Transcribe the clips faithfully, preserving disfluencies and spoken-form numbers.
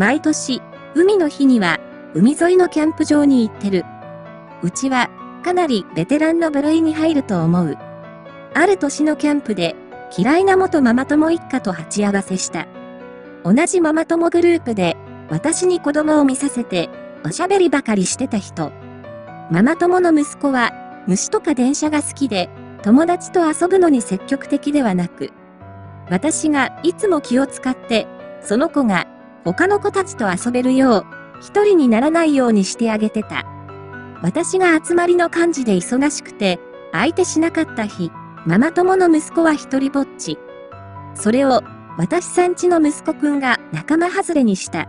毎年、海の日には、海沿いのキャンプ場に行ってる。うちは、かなりベテランの部類に入ると思う。ある年のキャンプで、嫌いな元ママ友一家と鉢合わせした。同じママ友グループで、私に子供を見させて、おしゃべりばかりしてた人。ママ友の息子は、虫とか電車が好きで、友達と遊ぶのに積極的ではなく、私がいつも気を使って、その子が他の子たちと遊べるよう、一人にならないようにしてあげてた。私が集まりの幹事で忙しくて、相手しなかった日、ママ友の息子は一人ぼっち。それを、私さんちの息子くんが仲間外れにした。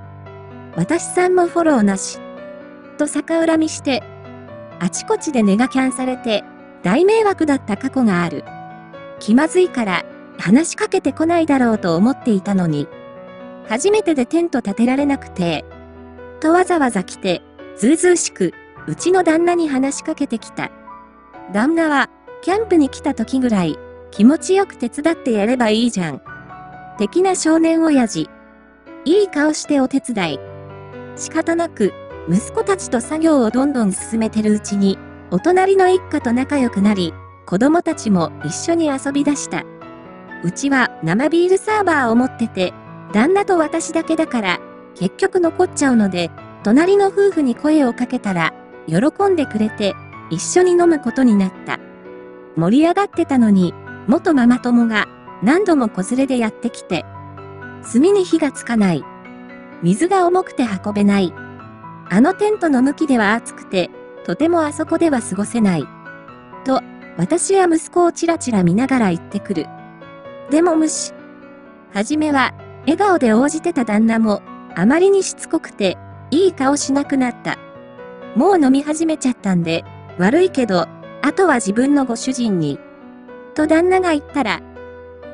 私さんもフォローなし。と逆恨みして、あちこちでネガキャンされて、大迷惑だった過去がある。気まずいから、話しかけてこないだろうと思っていたのに、初めてでテント建てられなくて、とわざわざ来て、ずうずうしく、うちの旦那に話しかけてきた。旦那は、キャンプに来た時ぐらい、気持ちよく手伝ってやればいいじゃん。的な少年親父。いい顔してお手伝い。仕方なく、息子たちと作業をどんどん進めてるうちに、お隣の一家と仲良くなり、子供たちも一緒に遊び出した。うちは生ビールサーバーを持ってて、旦那と私だけだから、結局残っちゃうので、隣の夫婦に声をかけたら、喜んでくれて、一緒に飲むことになった。盛り上がってたのに、元ママ友が何度も子連れでやってきて、炭に火がつかない。水が重くて運べない。あのテントの向きでは暑くて、とてもあそこでは過ごせない。と、私や息子をちらちら見ながら言ってくる。でも無視。はじめは、笑顔で応じてた旦那も、あまりにしつこくて、いい顔しなくなった。もう飲み始めちゃったんで、悪いけど、あとは自分のご主人に。と旦那が言ったら、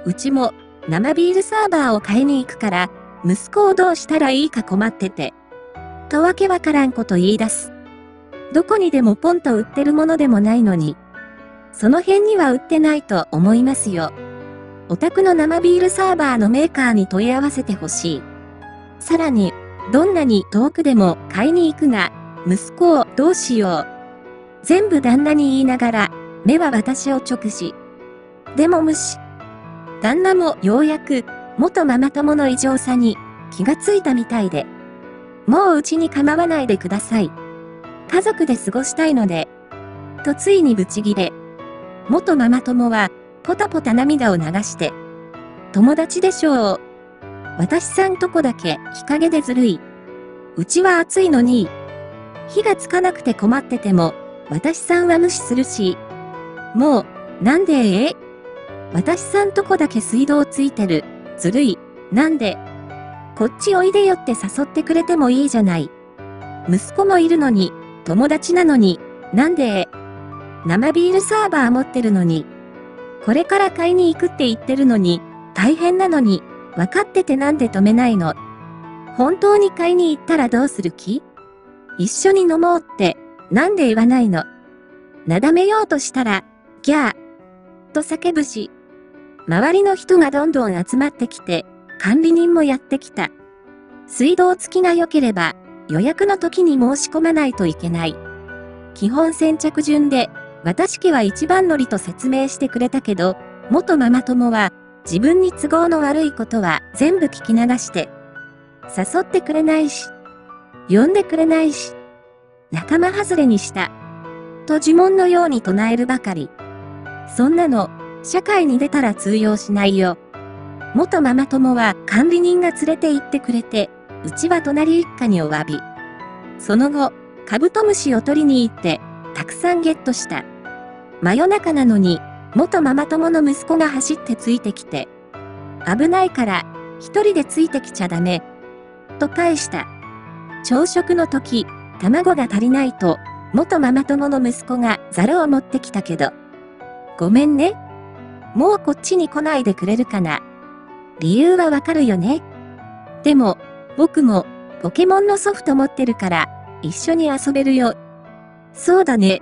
うちも生ビールサーバーを買いに行くから、息子をどうしたらいいか困ってて。とわけわからんこと言い出す。どこにでもポンと売ってるものでもないのに。その辺には売ってないと思いますよ。お宅の生ビールサーバーのメーカーに問い合わせてほしい。さらに、どんなに遠くでも買いに行くが、息子をどうしよう。全部旦那に言いながら、目は私を直視。でも無視。旦那もようやく、元ママ友の異常さに気がついたみたいで。もううちに構わないでください。家族で過ごしたいので。とついにブチギレ。元ママ友は、ポタポタ涙を流して。友達でしょう。私さんとこだけ日陰でずるい。うちは暑いのに。火がつかなくて困ってても、私さんは無視するし。もう、なんでえ私さんとこだけ水道ついてる。ずるい。なんでこっちおいでよって誘ってくれてもいいじゃない。息子もいるのに、友達なのに、なんで生ビールサーバー持ってるのに。これから買いに行くって言ってるのに、大変なのに、分かっててなんで止めないの。本当に買いに行ったらどうする気？一緒に飲もうって。なんで言わないの？なだめようとしたら、ギャーと叫ぶし、周りの人がどんどん集まってきて、管理人もやってきた。水道付きが良ければ、予約の時に申し込まないといけない。基本先着順で、私家は一番乗りと説明してくれたけど、元ママ友は、自分に都合の悪いことは全部聞き流して、誘ってくれないし、呼んでくれないし、仲間外れにした。と呪文のように唱えるばかり。そんなの、社会に出たら通用しないよ。元ママ友は管理人が連れて行ってくれて、うちは隣一家にお詫び。その後、カブトムシを取りに行って、たくさんゲットした。真夜中なのに、元ママ友の息子が走ってついてきて、危ないから、一人でついてきちゃダメ。と返した。朝食の時、卵が足りないと、元ママ友の息子がザルを持ってきたけど。ごめんね。もうこっちに来ないでくれるかな。理由はわかるよね。でも、僕もポケモンのソフト持ってるから、一緒に遊べるよ。そうだね。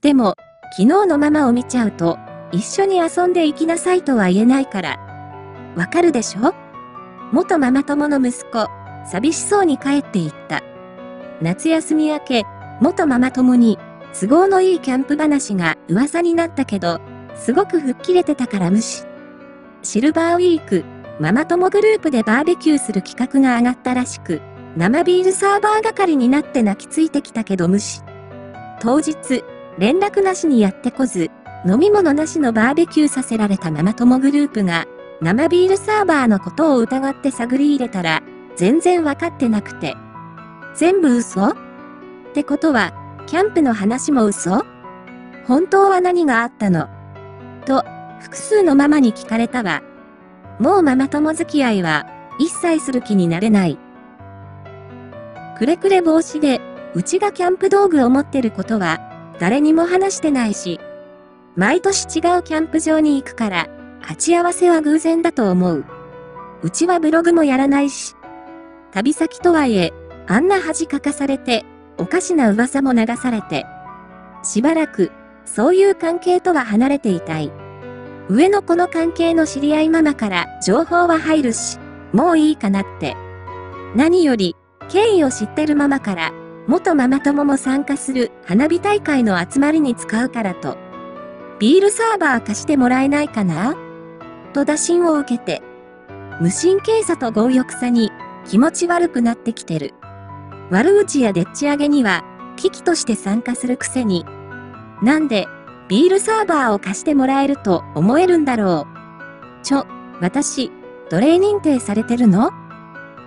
でも、昨日のママを見ちゃうと、一緒に遊んで行きなさいとは言えないから。わかるでしょ？元ママ友の息子、寂しそうに帰っていった。夏休み明け、元ママともに、都合のいいキャンプ話が噂になったけど、すごく吹っ切れてたから無視。シルバーウィーク、ママ友グループでバーベキューする企画が上がったらしく、生ビールサーバー係になって泣きついてきたけど無視。当日、連絡なしにやってこず、飲み物なしのバーベキューさせられたママ友グループが、生ビールサーバーのことを疑って探り入れたら、全然わかってなくて。全部嘘？ってことは、キャンプの話も嘘？本当は何があったの？と、複数のママに聞かれたわ。もうママ友付き合いは、一切する気になれない。くれくれ防止で、うちがキャンプ道具を持ってることは、誰にも話してないし、毎年違うキャンプ場に行くから、鉢合わせは偶然だと思う。うちはブログもやらないし、旅先とはいえ、あんな恥かかされて、おかしな噂も流されて、しばらく、そういう関係とは離れていたい。上の子の関係の知り合いママから情報は入るし、もういいかなって。何より、経緯を知ってるママから、元ママ友も参加する花火大会の集まりに使うからと、ビールサーバー貸してもらえないかな？と打診を受けて、無神経さと強欲さに気持ち悪くなってきてる。悪口やでっち上げには、危機として参加するくせに、なんで、ビールサーバーを貸してもらえると思えるんだろう。ちょ、私、奴隷認定されてるの？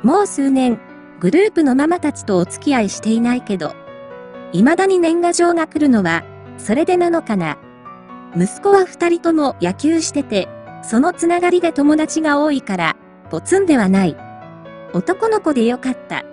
もう数年、グループのママたちとお付き合いしていないけど、未だに年賀状が来るのは、それでなのかな。息子は二人とも野球してて、そのつながりで友達が多いから、ポツンではない。男の子でよかった。